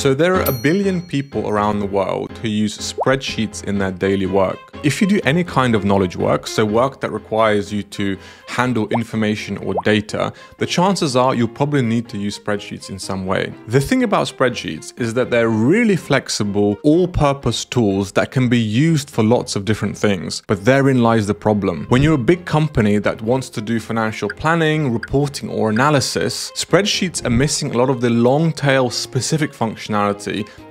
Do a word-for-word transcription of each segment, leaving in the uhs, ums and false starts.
So there are a billion people around the world who use spreadsheets in their daily work. If you do any kind of knowledge work, so work that requires you to handle information or data, the chances are you'll probably need to use spreadsheets in some way. The thing about spreadsheets is that they're really flexible, all-purpose tools that can be used for lots of different things, but therein lies the problem. When you're a big company that wants to do financial planning, reporting, or analysis, spreadsheets are missing a lot of the long-tail specific functionality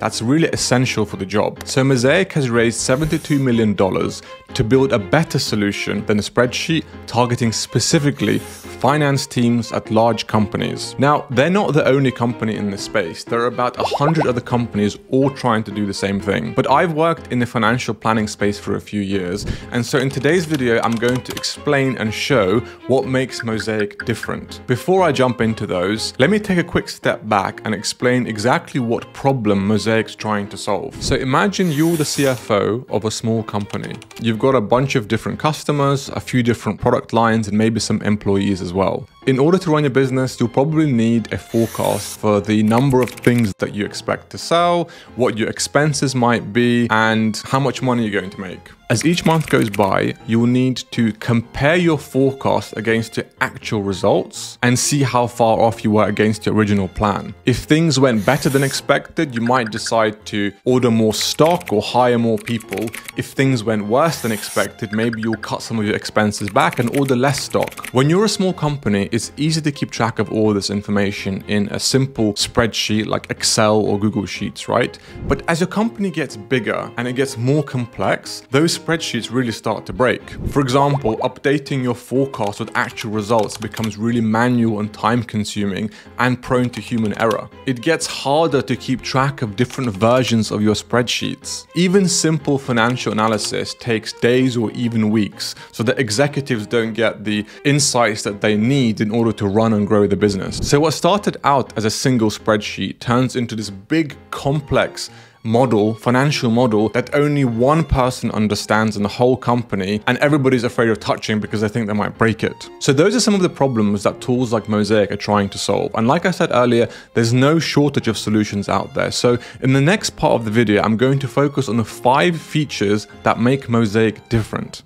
that's really essential for the job. So Mosaic has raised seventy-two million dollars to build a better solution than a spreadsheet, targeting specifically finance teams at large companies. Now, they're not the only company in this space. There are about one hundred other companies all trying to do the same thing. But I've worked in the financial planning space for a few years, and so in today's video, I'm going to explain and show what makes Mosaic different. Before I jump into those, let me take a quick step back and explain exactly what problem Mosaic's trying to solve. So imagine you're the C F O of a small company. You've got a bunch of different customers, a few different product lines, and maybe some employees as well. In order to run your business, you'll probably need a forecast for the number of things that you expect to sell, what your expenses might be, and how much money you're going to make. As each month goes by, you'll need to compare your forecast against your actual results and see how far off you were against your original plan. If things went better than expected, you might decide to order more stock or hire more people. If things went worse than expected, maybe you'll cut some of your expenses back and order less stock. When you're a small company, it's easy to keep track of all this information in a simple spreadsheet like Excel or Google Sheets, right? But as your company gets bigger and it gets more complex, those spreadsheets really start to break. For example, updating your forecast with actual results becomes really manual and time-consuming and prone to human error. It gets harder to keep track of different versions of your spreadsheets. Even simple financial analysis takes days or even weeks, so that executives don't get the insights that they need in order to run and grow the business. So what started out as a single spreadsheet turns into this big, complex model, financial model that only one person understands in the whole company, and everybody's afraid of touching because they think they might break it. So those are some of the problems that tools like Mosaic are trying to solve. And like I said earlier, there's no shortage of solutions out there. So in the next part of the video, I'm going to focus on the five features that make Mosaic different.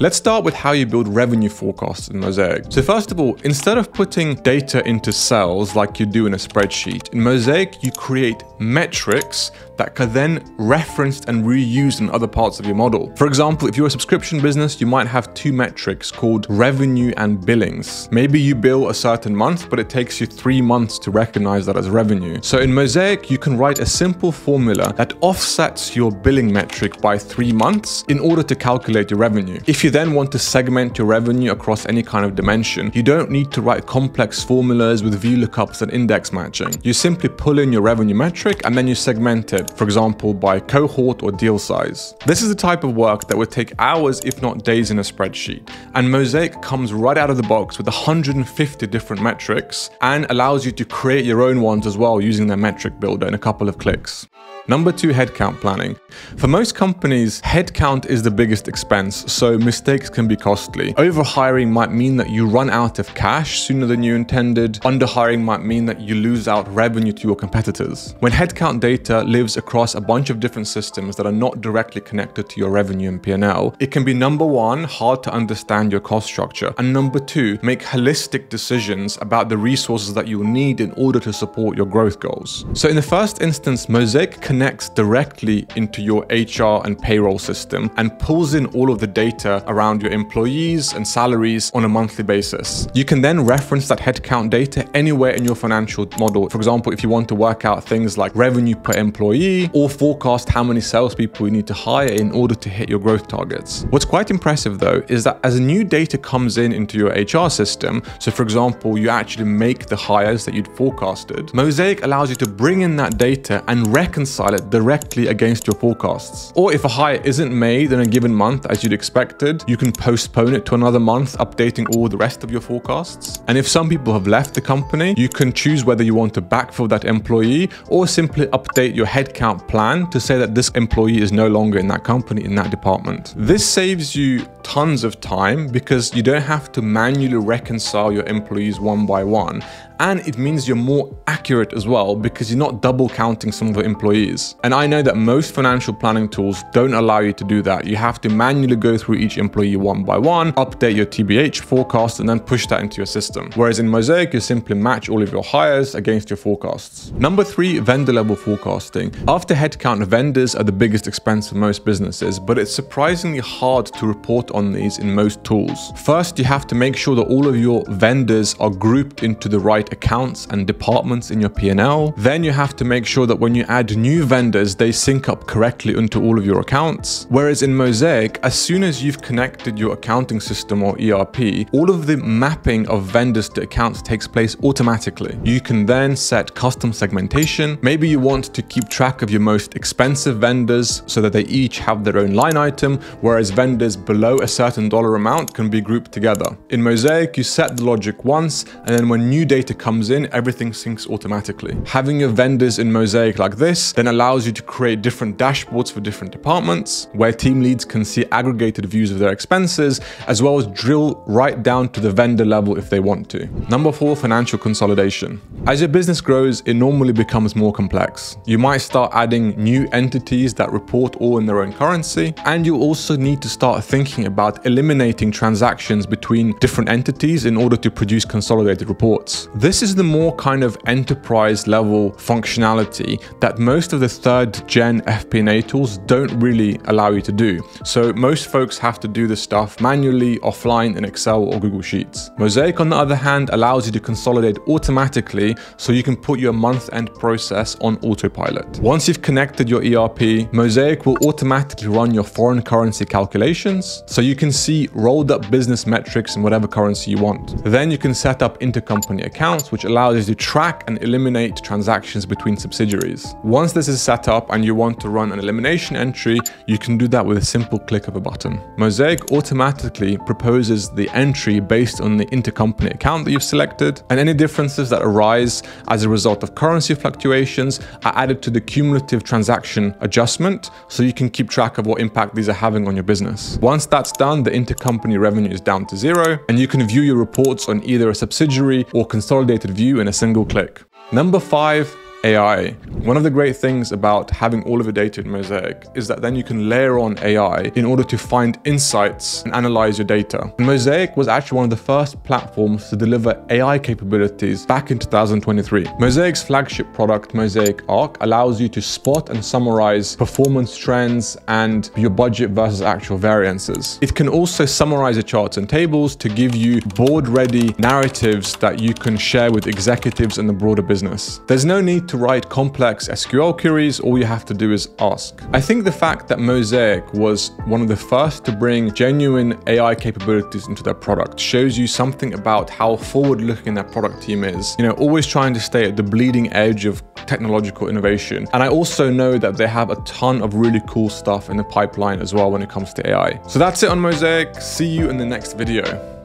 Let's start with how you build revenue forecasts in Mosaic. So first of all, instead of putting data into cells like you do in a spreadsheet, in Mosaic you create metrics that can then referenced and reused in other parts of your model. For example, if you're a subscription business, you might have two metrics called revenue and billings. Maybe you bill a certain month, but it takes you three months to recognize that as revenue. So in Mosaic, you can write a simple formula that offsets your billing metric by three months in order to calculate your revenue. If you then want to segment your revenue across any kind of dimension, you don't need to write complex formulas with VLOOKUPs and index matching. You simply pull in your revenue metric and then you segment it, for example, by cohort or deal size. This is the type of work that would take hours, if not days, in a spreadsheet. And Mosaic comes right out of the box with one hundred fifty different metrics and allows you to create your own ones as well using their metric builder in a couple of clicks. Number two, headcount planning. For most companies, headcount is the biggest expense, so mistakes can be costly. Overhiring might mean that you run out of cash sooner than you intended. Underhiring might mean that you lose out revenue to your competitors. When headcount data lives across a bunch of different systems that are not directly connected to your revenue and P and L, it can be number one, hard to understand your cost structure, and number two, make holistic decisions about the resources that you'll need in order to support your growth goals. So in the first instance, Mosaic can connects directly into your H R and payroll system and pulls in all of the data around your employees and salaries on a monthly basis. You can then reference that headcount data anywhere in your financial model. For example, if you want to work out things like revenue per employee or forecast how many salespeople you need to hire in order to hit your growth targets. What's quite impressive though is that as new data comes in into your H R system, so for example, you actually make the hires that you'd forecasted, Mosaic allows you to bring in that data and reconcile it directly against your forecasts. Or if a hire isn't made in a given month as you'd expected, you can postpone it to another month, updating all the rest of your forecasts. And if some people have left the company, you can choose whether you want to backfill that employee or simply update your headcount plan to say that this employee is no longer in that company, in that department. This saves you tons of time because you don't have to manually reconcile your employees one by one. and it means you're more accurate as well because you're not double counting some of the employees. And I know that most financial planning tools don't allow you to do that. You have to manually go through each employee one by one, update your T B H forecast, and then push that into your system. Whereas in Mosaic, you simply match all of your hires against your forecasts. Number three, vendor level forecasting. After headcount, vendors are the biggest expense for most businesses, but it's surprisingly hard to report on these in most tools. First, you have to make sure that all of your vendors are grouped into the right accounts and departments in your P and L. Then you have to make sure that when you add new vendors, they sync up correctly into all of your accounts. Whereas in Mosaic, as soon as you've connected your accounting system or E R P, all of the mapping of vendors to accounts takes place automatically. You can then set custom segmentation. Maybe you want to keep track of your most expensive vendors so that they each have their own line item, whereas vendors below a certain dollar amount can be grouped together. In Mosaic, you set the logic once, and then when new data comes in, everything syncs automatically. Having your vendors in Mosaic like this then allows you to create different dashboards for different departments, where team leads can see aggregated views of their expenses, as well as drill right down to the vendor level if they want to. Number four, financial consolidation. As your business grows, it normally becomes more complex. You might start adding new entities that report all in their own currency, and you also need to start thinking about eliminating transactions between different entities in order to produce consolidated reports. This is the more kind of enterprise level functionality that most of the third gen F P and A tools don't really allow you to do. So most folks have to do this stuff manually, offline in Excel or Google Sheets. Mosaic, on the other hand, allows you to consolidate automatically so you can put your month-end process on autopilot. Once you've connected your E R P, Mosaic will automatically run your foreign currency calculations so you can see rolled up business metrics in whatever currency you want. Then you can set up intercompany accounts, which allows you to track and eliminate transactions between subsidiaries. Once this is set up and you want to run an elimination entry, you can do that with a simple click of a button. Mosaic automatically proposes the entry based on the intercompany account that you've selected, and any differences that arise as a result of currency fluctuations are added to the cumulative transaction adjustment so you can keep track of what impact these are having on your business. Once that's done, the intercompany revenue is down to zero and you can view your reports on either a subsidiary or consolidated view in a single click. Number five, A I. One of the great things about having all of the data in Mosaic is that then you can layer on A I in order to find insights and analyze your data. And Mosaic was actually one of the first platforms to deliver A I capabilities back in two thousand twenty-three. Mosaic's flagship product, Mosaic Arc, allows you to spot and summarize performance trends and your budget versus actual variances. It can also summarize your charts and tables to give you board-ready narratives that you can share with executives and the broader business. There's no need to write complex S Q L queries, all you have to do is ask. I think the fact that Mosaic was one of the first to bring genuine A I capabilities into their product shows you something about how forward-looking their product team is. You know, always trying to stay at the bleeding edge of technological innovation. And I also know that they have a ton of really cool stuff in the pipeline as well when it comes to A I. So that's it on Mosaic. See you in the next video.